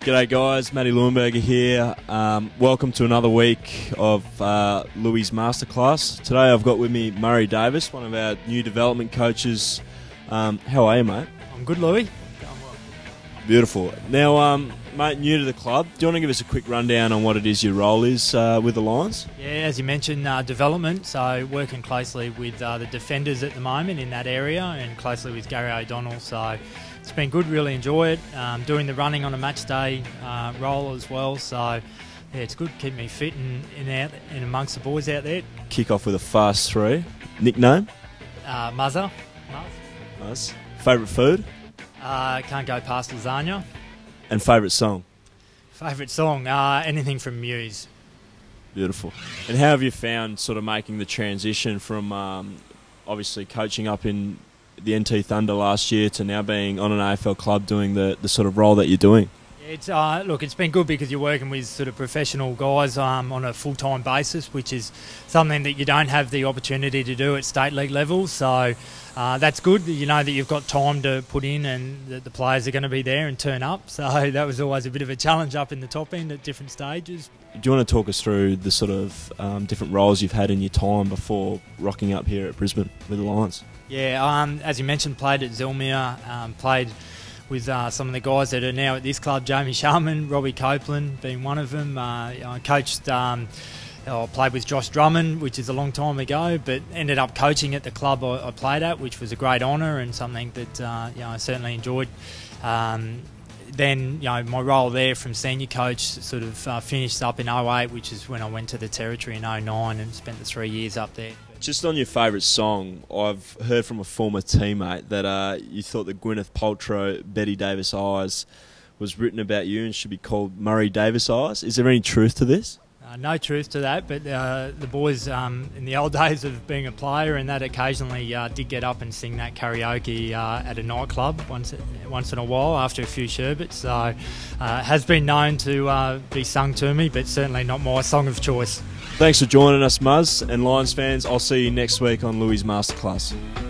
G'day guys, Matty Leuenberger here. Welcome to another week of Louie's Masterclass. Today I've got with me Murray Davis, one of our new development coaches. How are you, mate? I'm good, Louie. Going well. Beautiful. Now, mate, new to the club, do you want to give us a quick rundown on what it is your role is with the Lions? Yeah, as you mentioned, development, so working closely with the defenders at the moment in that area and closely with Gary O'Donnell, so it's been good, really enjoy it. Doing the running on a match day role as well, so yeah, it's good, keep me fit and amongst the boys out there. Kick off with a fast three. Nickname? Muzza. Nice. Favourite food? Can't go past lasagna. And favourite song? Favourite song? Anything from Muse. Beautiful. And how have you found sort of making the transition from obviously coaching up in the NT Thunder last year to now being on an AFL club doing the sort of role that you're doing? It's look, it's been good because you're working with sort of professional guys on a full-time basis, which is something that you don't have the opportunity to do at state league level. So that's good. You know that you've got time to put in and that the players are going to be there and turn up. So that was always a bit of a challenge up in the top end at different stages. Do you want to talk us through the sort of different roles you've had in your time before rocking up here at Brisbane with the Lions? Yeah, as you mentioned, played at Zillmere, played with some of the guys that are now at this club, Jamie Sharman, Robbie Copeland being one of them. I coached, played with Josh Drummond, which is a long time ago, but ended up coaching at the club I played at, which was a great honour and something that I certainly enjoyed. Then my role there from senior coach sort of finished up in 08, which is when I went to the Territory in 09 and spent the 3 years up there. Just on your favourite song, I've heard from a former teammate that you thought that Gwyneth Paltrow, Betty Davis Eyes, was written about you and should be called Murray Davis Eyes. Is there any truth to this? No truth to that, but the boys in the old days of being a player and that occasionally did get up and sing that karaoke at a nightclub once in a while after a few sherbets. So it has been known to be sung to me, but certainly not my song of choice. Thanks for joining us, Muzz, and Lions fans, I'll see you next week on Louie's Masterclass.